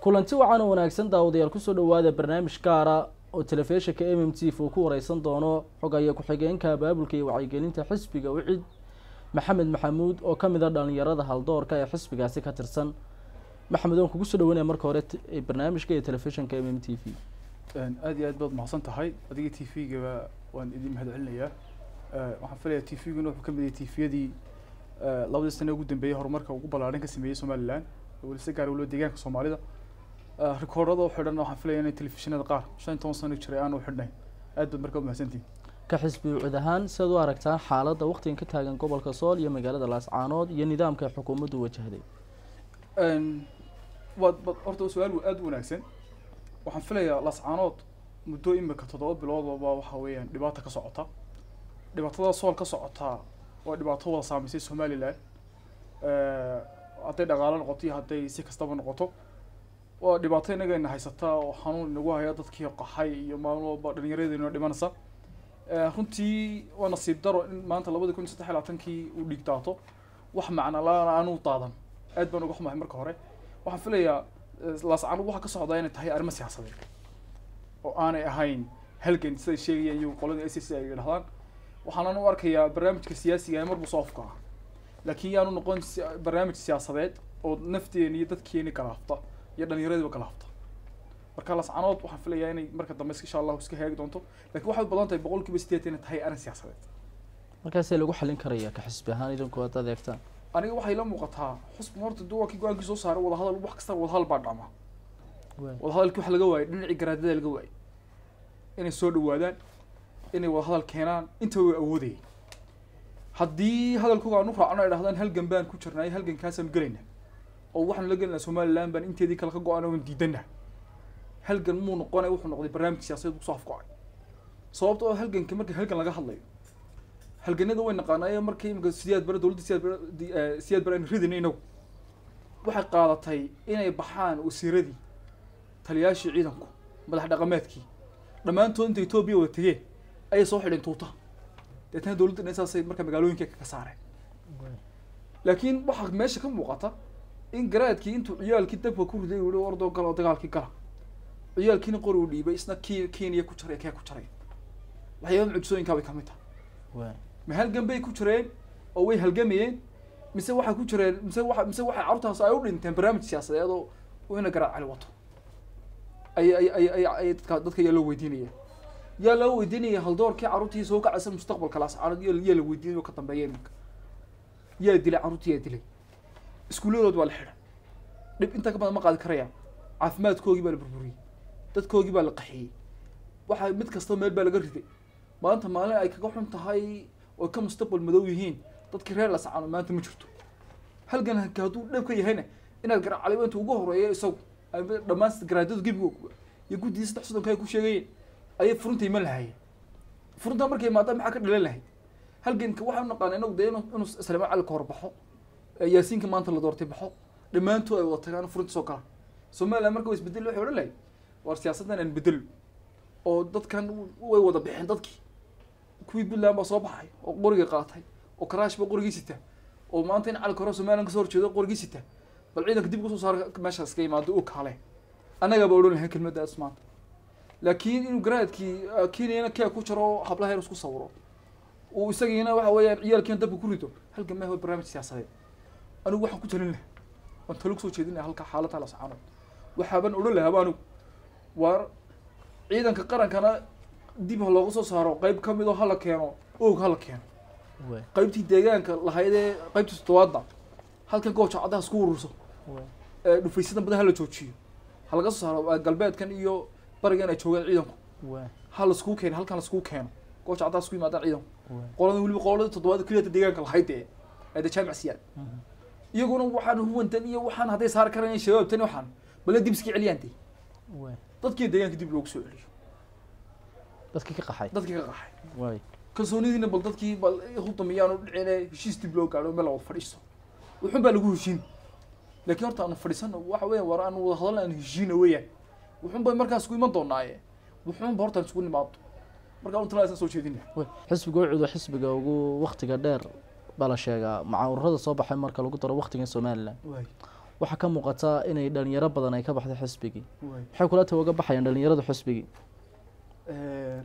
kulanti wacan wanaagsan daawadayaal ku soo dhawaada barnaamij kaara oo telefishinka MMT4 ku wareysan doono xogaye ku xigeenka baabulka iyo wacyigelinta xisbiga wicid maxamed maxamuud oo kamid ah dhalinyarada haldoorka ee xisbigaasi ka tirsan maxamed oo kugu soo dhawaanay marka hore barnaamijka ee telefishinka MMTV aan aad iyo aad baad mahadsan tahay adiga TV-ga waan idin mahadcelinayaa waxaan filayaa TV-gu inuu kamid yahay TV-yadii labada sano ugu dambeeyay horumarka ugu balaaran ka sameeyay Somaliland oo si gaar ah loo deegaanka Soomaalida rekoorada oo xidhan waxaan filayaa in telefishinada qaar 15 sano jiray aan u xidhnay aad baad markaa mahadsantiin ka xisbi uud ahaan sidoo aragtaa xaaladda waqtigan ka taagan gobolka Sool iyo magaalada Laascaanood iyo nidaamka xukuumaddu wajahday aan wad horta su'aal aad wanaagsan waxaan filayaa Laascaanood muddo imika 7 bilood oo waxa weeyaan dhibaato ka socota dhibaatada Sool ka socota oo dhibaato wada saameysay Somaliland haday dhaqaale noqoto haday si kastaba noqoto oo dhibaato inaga haysata oo xanuun inagu haya dadkii qaxay iyo maalmo dhalinyaradeena dhimanaysa runtii waa nasiib daro in maanta 2023kii uu dhigtaato wax macna la aanu taadan aad baan uga xumahay marka hore waxaan filayaa Laascaanood waxa ka socda inay tahay arrimo siyaasadeed oo aanay ahayn halgan sida sheegayay qolada SSC ay yiraahdaan waxaan u arkayaa barnaamijka siyaasiga ee marbu soofka laakiin yaanu noqon barnaamij siyaasadeed oo nafteena iyo dadkeena kala hafta iyo dhalinyarada kala hafta marka Laascaanood waxaan filayaa inay marka dambe insha Allah iska heeg doonto laakiin waxa badan tahay 80% inay tahay arrin siyaasadeed markaas lagu xalin karayaa ka xisbi ahaan idinku wada adeegtaan aniga waxa ila muuqataa xusbu horta duwaki go'aanka soo saaray wada hadal wax kasta wada hal baa dhacma wada hadalkii wax laga waayay dhinaci garaadada laga waayay inay soo dhawaadaan inay wada hadal keenaan inta way awooday haddii hadalku aanu raacno ay dhahdaan halgan baan ku jirnay halgankaas aan galayna oo waxaan la galnaa Somaliland baan inteedii kala ka go'aano aan diidana halgan muu noqonay wuxuu noqday barnaamij siyaasadeed oo saf go'ay sababtoo halganka markii halgan laga hadlayo halganada way naqaanay markii imka siyaad bar dawladda siyaad bar in ridinayno waxa qaadatay inay baxaan oo siradii taliyaashii ciidanku madax dhaqameedkii dhamaantood inta Itoobiya wada tagay ay soo xidhin tuuta dadka dawladda insaasay marka magaalooyinka ka saareen laakiin waxa meesha ka muuqata in garaadkii intuu ciyaalkii dabka ku riday oo ordo galo dagaalkii kala ciyaalkiina qor u dhiibay isna Kenya ku jiray ka ku jiray waxayna cudsooyinka way kamid tahay ما هل جنبي كوتشرين أو هل جميين مسوي كوتشرين مسوي عرضها صاير إن تمبرامج سياسي هذا وهنا قرأ على وطه أي أي أي أي أي تكادت كيلو دينية يلو دينية هالدور كعرضي سوق عسى مستقبل كلاس عرض يلو دينية وكتم بيامك يدلي عرضي يدلي سكولود ولا حر لب أنت كمان ما قاعد كريا عثمات كوجي بالبربري تتكوجي بالقحي واحد متكسر مال بالقردي ما أنت مالي أي كقحم تهاي وكم مستقبل مدويين تذكر هلا سعنا ما أنت مشرتو هل جنا كهدو نبكي هنا إن الجرا على بنت وجهه رأي سو رمانس جرادات جيبوا يقول دي استحسن كاي كوشيء أي فرنتي مالها هي فرنتي أمريكا ما تم حكر لله هي هل جن كواحد نقاني إنه دينه إنه سلام على كهرباء ياسين كمان تلا دورتي بحق لما أنتوا أيوة تكانوا فرنت سكر ثم الأمريكا يسبدل له حول لي ورسياستنا نبدل أو ضد كان ووضع بحين ضدكي كوي بالله ما صباحي وقرقي قاطعي وكراش بقرقي ستة ومانتين على الكراسي ما نقصرش ده قرقي ستة بالعيدك دي بقصو صار ماشي سكي ما دوق عليه أنا جاب أقول لهم كلمة ده اسمعت لكن إنه قرأت كي أنا كي أكوشروا حبلها يرسكوا صوروا وسجي هنا واحد ويا عيال كي ندب كوريتو هل كم هو برنامج سياسي أنا واحد كوشر لنا وأنت لوك سوتش دينا هلك حالتها على صعانة وحابن أقول لها بانو وار عيدا كقرن كنا ديب هلاقو صاروا قريب كم يدو هلا كانوا أو هلا كانوا قريب تيجان كلهايدا قريب تستوضع هل كان قوش عدها سكورسه نفيسنا بدها هلا توشيو هلا قصص صاروا قلبات كان يو برجعنا يشوفون عيدهم هلا سكوك كان هل كان سكوك كان قوش عدها سكوي ما ده عيدهم قالوا يقولوا تضواد كلية تيجان كلهايدا هذا شيء معسيان يقولون واحد هو تاني واحد هذا صار كرني شباب تاني واحد بلدي بسكي عليانتي dadkii deegaanka dib loogu soo celiyo dadkii ka qaxay way kalsoonidiina bal dadkii bal hubtamayaan u dhiceen heshiis dib loo gaaro meel wada fadhiiso wuxuu baa lagu heshiin laakiin horta aan fadhiisano waxa weeyaan war aan wada hadal aan heshiin weeyaan wuxuu baa markaas ku iman doonaaye wuxuu baa horta isku nimaado marka intaas soo jeedinaa way xisbiga wuxuu xisbiga ugu waqtiga dheer bala sheega macaawirada soo baxay marka lagu daro waqtiga Soomaaliland way وحكم مقطع إن يدلني رب بدنا يكبح الحسبيجي حكولة توقبح يدلني رد الحسبيجي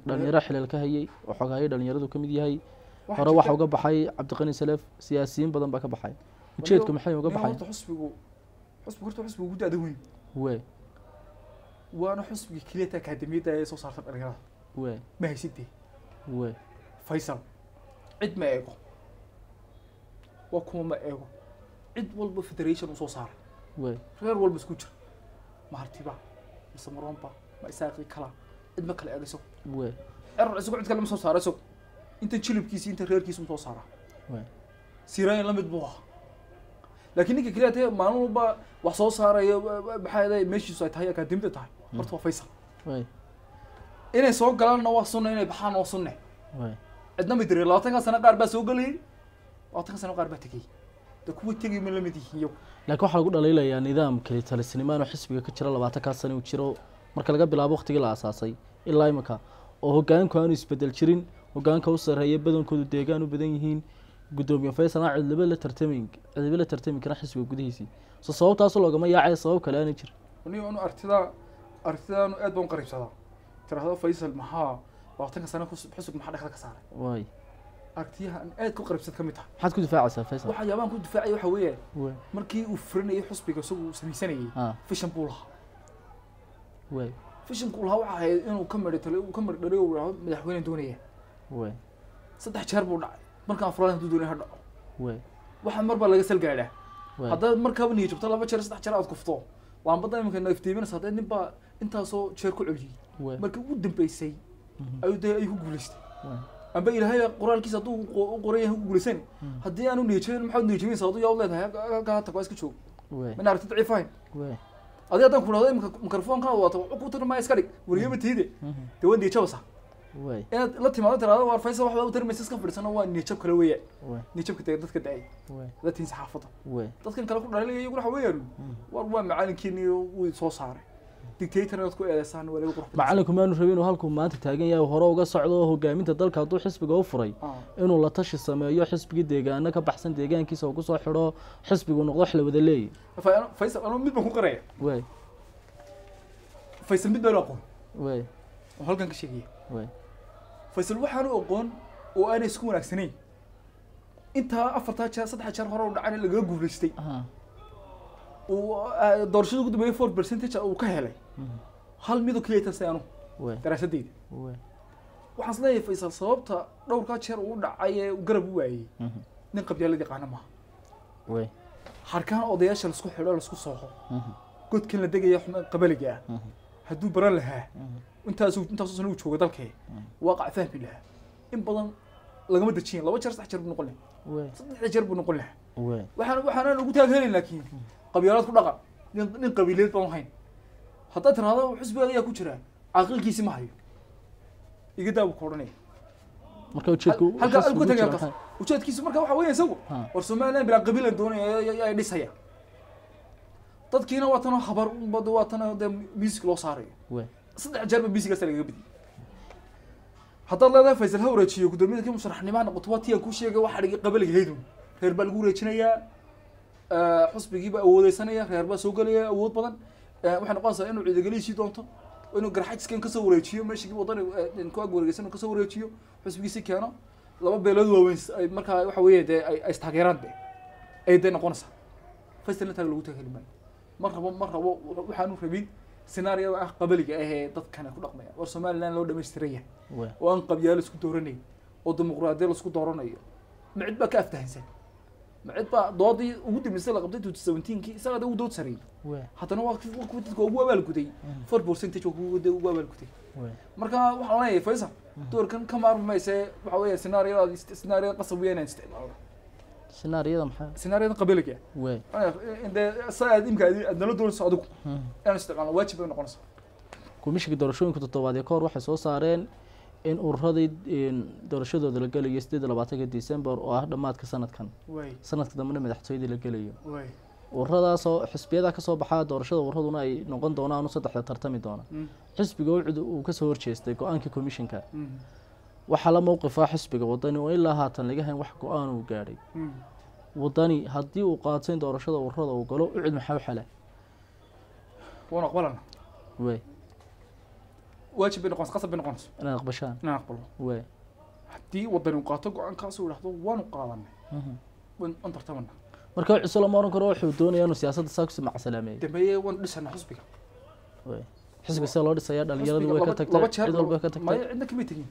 دلني رحلة الكهية وحكاها يدلني رد وكميدي هاي وروح وقبح هاي عبد الغني سلف سياسيين بدنا بكبح هاي وشيتكم حي وقبح هاي حسبيجو حسب قرط حسب وجود أدوين وين وأنا حسب كلية أكاديمية صار تبقى وين ما هي ستي وين فيصل عد ما أقوى وكم ما أقوى عد والب فيدريشن وصار وين غير والب سكوتر ما هرتبع مسمرون با ما يساقي كلا عد ما كلا أرسو وين أرسو عد كلا مسوسار أرسو أنت تشيل بكيس أنت غير كيس مسوسارة وين سيرين لم يطبوها لكنك كلية ما نوبا وصوصارة بحاجة ماشي سايت هاي أكاديمية تاعي مرتوا فيصل وين إني سوق قال إنه وصلنا إني بحنا وصلنا عندنا مدري لا تنقص سنة قاربة سوق لي لا تنقص سنة قاربة تجي تكوي تجي من لما تيجي لكن واحد يقول ليلى يعني نظام كلية السينما وحسبي كتير الله بعتك السنة وكتيره مركل قبل أبوه تجي الأساسي إلا يمكها وهو كان كانوا يستبدل شرين وكان كوصر هي بدون كده ديجانو بدين هين قدوم يفيس أنا عذبله ترتمين عذبله ترتمين كنا حسبي وجوده هسي صوت أصله جماعة يعيش صوت كلام كتير ونيو إنه أرتدا إنه أدبهم قريب صدق ترى هذا فيصل محا وقتها سنة بحسب محا دخلك سنة واي أرتيها أن أدكو قريب صدق متها حد كنت دفاع فيصل واحد يابان كنت دفاعي وحويه مركي وفرني حسبي كسو سني سنة فيشن بولها واي فيشن بولها وعاي إنه كمل تلو وكمل دريو ولا مدحوين دونية واي صدق شربوا مركب أفراد تدورين هذا. واحد مربى لقى سلقة له. هذا مركب نيجي بطلع بشر استح شر أوقف طو. وعم بطلع يمكن افتيمين صار نبى أنت صو شركو عجيب. مركب ودم بيسي. أيده أيه جولست. أم بقي لهاي قرار كيس صدو وقرية جولسين. هدي أنا نيجي المحل نيجي من صدو يا ولد هاي قاعد تقايس كشوف. من عرفت ضعيفين. هذا أنا كنا هذا مكرفون كا وعقوتنا ما يسكرك وريهم تهدي. تود نيجي بس. وي انا لاتي ما ترى هذا فيصل واحد uu tirmiiska fadhiisana waa nichab kala weeyay nichab kale dadka dhacay dadin saxaafada dadkan kala ku dhaleeyay ugu xaweeyay war waa macalinkiina uu soo saaray dictatorna dadku eedaysan walaal qurux macalinkum aanu rabin halku maanta taagan yahay hore uga socdo hogaaminta dalka haduu xisbiga u furay inuu la tashi sameeyo xisbiga deegaanka ka baxsan deegaankiisa ugu soo xiro xisbigu noqdo xil wada leeyay Faysal aanu mid baan ku qaray way Faysal mid baa loo qon way halkan ka sheegay way فيصل وحنا أقول وأنا سكونك سنين أنت أفرتها شهر صدق شهر هرا ودعنا اللي جاب فلسطين ودرشوا قد ما يفور برسنتج أو كهله هل ميدو كلية سيانو ترى سديد وحصلنا فيصل صوبته دور كشهر ودعاية وقربوا أي نقب يلا دقانا معه حركان أضياش لسكو حلال لسكو صاحه قلت كنا دقيقة إحنا قبل جاء هدو برا لها أنت أصلاً وجهه قدرك هي واقع فهم لها إن بدل لقمة الشين لو أشرت أحجر بنقول لها صدق أحجر بنقول لها وحنا نقول هالين لكن قبيلات كل رقم نقبيلات بعوهين حطيت هذا وحسب هذا كوتشرا عقل كيس معي يقدر أبو كورني مركب تشيكو هل قال كوتشرا يقص وشات كيس مركب وحويه سو ورسمنا بلا قبيلة دوني يا لسه تذكينا وطنا خبر بدو وطنا دم ميسك لو صاري صدق جرب بيسك أسرع قبدي حتى الله لا فيصل هو رجيو قدومي ذكي مصرحني معنا قطواتي أكوشي جوا حرق قبل جهيدهم خير بالجور يشنيا حسب جيبه أول سنة يا خير بسوقليا أول بدن وإحنا قاصر إنه إذا قليل شيء دانته إنه جرحت سكين كسر رجيو ماشي جيبه وطني نكواج ورجسنا كسر رجيو حسب جي سكينا لما بيلدوا وينس مركها وحويه ده استحقيران ده أي ده نقصه فيصل نتقلوا تكلمنا مرة وحنو خبير سيناريو قبلك إيه تذكرنا كل رقمية والصوماليان لو دمشترية وأنقب يالس كدورني والديمقراطية لس كدورنية معد بقى كافته إنسان معد بقى ضادي ودي من سنة قبضته 17 كي سنة ده ودود سريع حتى نوع وقت كوبا بالكتي 4% كوبا بالكتي مركها وحوالي فيصل دور كان كمار ما يسا وحوالي سيناريو قصويين استعمال سيناريو محا سيناريو قبلك يا وي انا انت صاعد يمكن ادنا دول صعدك انا استقال واجب انه قنص كوميشك دورشوينك تتوباد كور waxay soo saareen in ururada doorashadooda la galay 27 December oo ah dhamaadka sanadkan sanadka dambana madaxtooyada la galayo ururadaas oo xisbiyada ka soo baxay doorashada ururaduna ay noqon doonaan 3 tartami doona xisbiga uu ka soo horjeestay go'aanka komishinka waxaa la mowqifaa xisbiga wadani oo ilaa haatan laga hayn wax go'aan uu gaaray وداني هدي وقاطين دورشة ورادة وقالوا اقعد محاو حلا وانا اقبلنا وي واجب بنقونس قصب بنقونس انا اقبشان انا اقبله وي هدي وداني وقاطو قعن كاسو لحظة وانا قاضنا وانت ارتمنا مركب عسولة مارن كرو حدوني انو سياسة ساكس مع سلامي دمية وان لسنا حسبك وي حسبك السلام لدي سيادة اليارد ويكتكتر ما عندك ميتين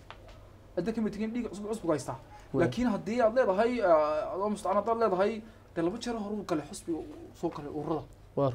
عندك ميتين ديك عسبك عيستا لكن هدي عضلة هاي الله مستعان عضلة هاي تلبت شره هروب كله حسبي وسوق الورده. وارف.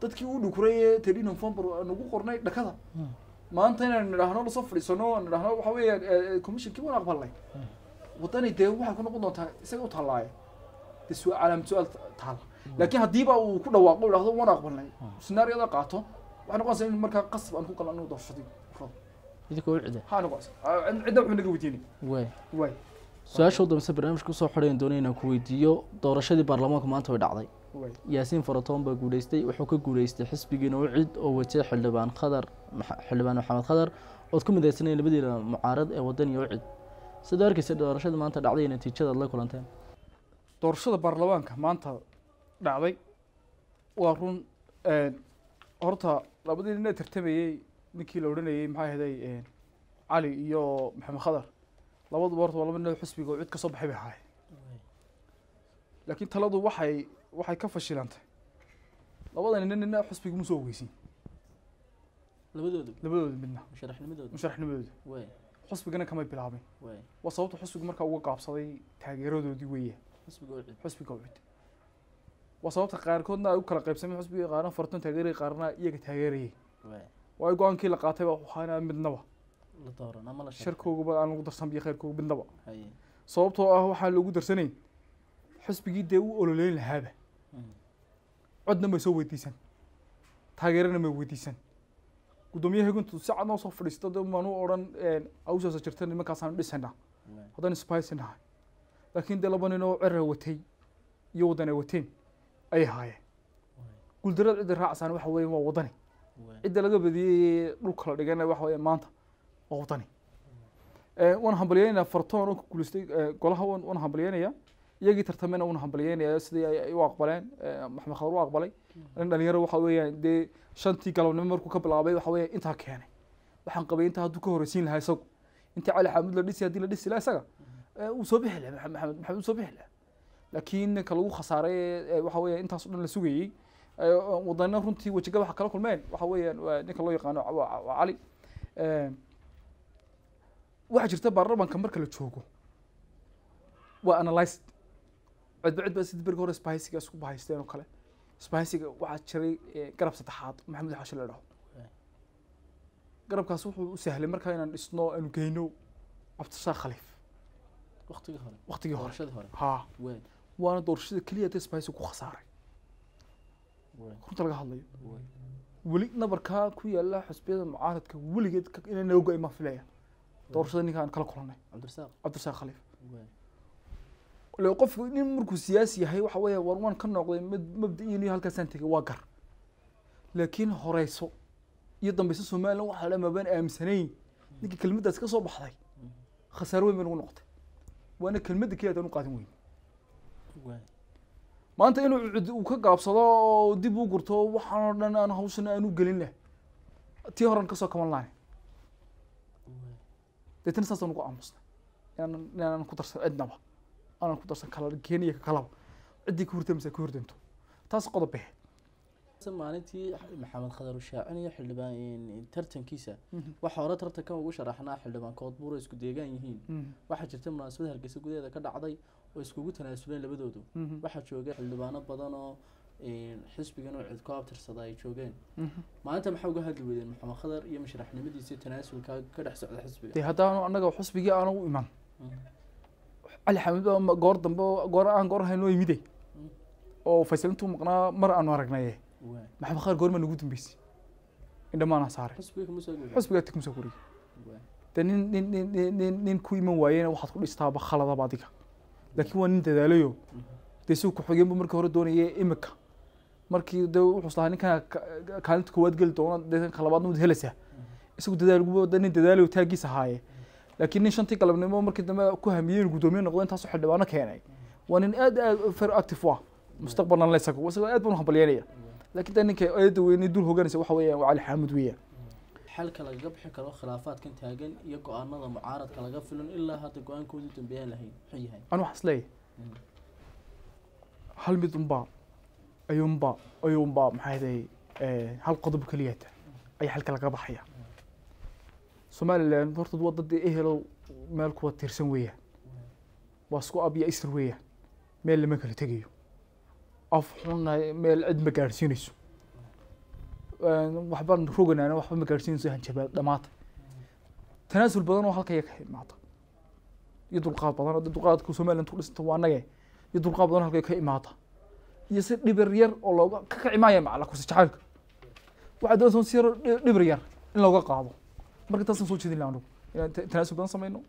تذكروا لو كوري تري نوفمبر نقول قرناي لكذا ما أنت أنا رحنا لصفر سنة رحنا وحوي كمشي كيف أنا أقبل لي وطني ده واحد كنا قلنا تا سقط طلعي تسوى على مسؤول طلع لكن هديبا وكل واقع لحظة وأنا أقبل لي سيناريو ده قاطع وأنا قاسي المركز قصب أنكو كلامنا ضعف شديد يذكر عدة أنا قاسي عدة من الجوديني وين سؤال دم سبرنا مش كوسا حرين دونينا كويتيو دورشة البرلمان كمان تويد عضي ياسين فرطان بقوليستي وحكي قوليستي حسب جنوع عد أو تي حلبان خضر حلبان محمد خضر وتكون ذا السنة اللي بدي معارض ودني يوعد سدارك سد دورشة ما أنت عضي نتيجة الله كل أنتين دورشة البرلمان كمان تويد عضي وارون أرتا لابد إننا ترتبي نكيل ورنا معاه هذي علي يا محمد خضر لابد برضو والله منه حسبي قعد كصبح بهاي لكن تلاضو وحي كفى الشيلانته لابد إننا حسبي مسوي ويسين لبدود منا مشرح لبدود وين حسبي أنا كم يبلعبين وين وصوت حسبي مركب وقع بصدي تغييره دودي وياه حسبي قعد وصوت قرار كنا وكل قريب سمي حسبي قرارنا فرطن تغييري قرارنا يجت تغييري وين ويقولون كلا قاتبه وحنا مدنوه شركو قبل أنا قدر سامي خير كوب بالنبأ. صوبته هو حال قدر سنين. حسب جدة وقلولين الهابة. عدنا ما يسوي تيسن. تغيرنا ما يسوي تيسن. قدوميه كنت ساعة نصف في الاستاد ما نورن أوجه سجرتني ما كاسان بسنا. هذا نسبايس نها. لكن ده لبنا نوعره وتي يودنا وتين أي هاي. كل درجة درها عشان وحوي ما وضني. إذا لقى بدي ركلا رجعنا وحوي مانتا. وطني. وانا حملينا فرطان وكولستي قالها وانا حملينا يا يجي ترتمنا وانا حملينا يا سيدي واقبلين محمد خضر واقبلي لان دليره waxa weeyaan de shantii galabna markuu ka bilaabay waxa weeyaan inta keenay waxaan qabay inta hadu ka horaysiin lahayd isagu inta cali xamud la dhisay hadii la dhisay la isaga uu soo bixi lahaa maxamed soo bixi lahaa laakiin ka lagu khasaaray waxa weeyaan intaas dhan la sugayay wadana runtii wajiga waxa kala kulmeen waxa weeyaan ninka loo yaqaan waa cali waxaa jirta baarlamaanka marka la joogo waa analyze cid baa sidii hore spicega isku bahaysteen oo kale spicega waxaa jiray garab saddexaad maxamed xashin la dhaho garabkaas wuxuu u sahlay marka inaan dhisno aanu geyno abtisha khaliif waqtiga hore doorashada hore ha waana doorashada kaliya ee spice ku khasaaray runta laga hadlayo weli nabarka ku yaala xisbiyada mucaaradka weligeed inaan nooga ima filaya دورشة إني كان كلا كلنا عبد الرساق خليف لو قف إني مركز سياسي هاي وحويه وروان كنا قلنا مبدئيا لي هالكسنتك واقر لكن هريسو يضم بس سومال وحلا ما بين أمسنين نيجي كلمة ده سكسو بحضي خسروا من ونقطة وأنا كلمة كده تنقطة مين ما أنت إنه وكجع بصلاة ديبو قرطه وحنا أنا هوسنا إنه قلنا تيهران كسر كمان لاني تنسى أنو قاموسنا، يعني أنا كدرس أدنى أنا كدرس كلا كينية كلا، عدي كورتين مسك كورتين تو، تاسقط به، maalintii maxamed khadar shaacan iyo xildhibaan tartankiisa waxa hore tartankan ugu sharaxnaa xildhibaan koodbuur isku deegan yihiin waxa jirta munaasabad Hargeysa gudaheeda ka dhacday oo iskugu tanaasuleen labadoodu waxa joogay xildhibaano badan oo xisbigan oo cidka abtirsaday ay joogeen maalinta maxaa uga hadli weeyeen maxamed khadar iyo mashraxnimadiisa tanaasulka ka dhex socda xisbiga tii hadaan anaga xisbiga aan u iman ali xamid oo goor dambe goor aan goor hayno yimid oo fasilintu maqnaa mar aan aragnay maxamed khadar goor ma nagu dambeysay indama ana saaray xisbiga tikmsa kuri nin ku iman waayeen waxaad ku dhistaaba khaladaba adiga laakiin waan dadaalayo deesu ku xogeen markii hore doonayay imika markii wuxuu lahaa ninka kaalinta koowad gal doona deesan qalabaadna wad helaysaa isagu dadaal ugu wadanay dadaal uu taagis ahaaye laakiin nin shantii qalabnimo markii dambe ku hamiyeen gudoomiye noqdeen taas xildhibaano keenay waan in aad far active ah mustaqbalna la isagu waxa aad baan hambalyeynaya laakiin ninka ay daweynay dul hoggaanaysa waxa weeyaan Cali Xamud weeya halka laga bixi karo khilaafaadkan taagan iyo go'aanada mucaaradka laga filan ilaa hadda go'aankoodu dambeeyay lahayn xiyay anu xaslay هل مدنبا أيومبا محيدي هل قضب كليته أي حل كلا قبحية سوماليلاند مرتض وضد إيه لو مالك وترسوية واسكو أبي إسروية مال اللي ماكل تجيو أفحنا مال قد مكارسينيسو وحبان نخرجنا أنا وحبان مكارسينيسو هنشباب دمات تنازل بدن وحلك يكحي معط يدور قاب بدن يدور قاب كل سوماليلاند تقول استوانا جاي يدور قاب بدن هلك يكحي معط يصير ليبرير والله كعماية مع لكوس تعالك واحد أصلا يصير ليبرير إن لو قاعدوا مركز أصلا سوتش ذي لعنو تناسب أنا صمينه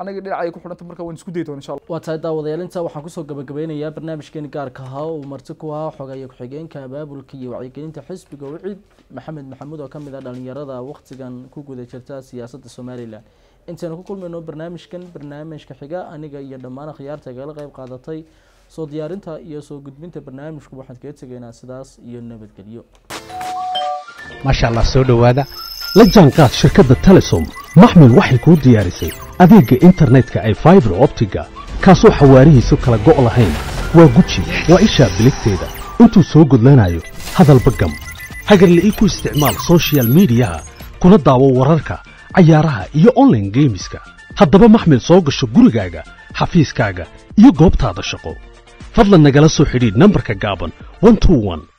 أنا قدر عايكو حنا تمركز وين سكوديتون إن شاء الله وتعدى وضيالين سوا حنقصه قبل يا برنامج كان كاركها ومرتكوها حقايق حجين كباب والكي وعيكين تحس بجوعد محمود وكم ذا لان يرضى وقت كان كوكو ذا شرتا سياسة الصوماليلاند أنت أنا كل منو برنامج كحجة أنا جاي دمانة خيارتك غلقة بقعدتي soo diyaarinta iyo soo gudbinta barnaamijku waxaad ka tegaynaa sidaas iyo nabadgelyo ma sha Allah soo dhawaada la jaanqaad shirkadda Telesom maxmil waxay ku diyaarisay adeegga internetka ay fiber optiga kaas oo xawaarihiisu kala go'o lahayn waa guji waa isha biligteeda intuu soo gudlanayo hadalba gam hagar la ku isticmaal social media kuna daawo wararka ciyaaraha iyo online gameska haddaba maxmil soo gasho gurigaaga xafiiskaaga iyo goobtaada shaqo فضلا نقل السوحيري نمبر كقابن 121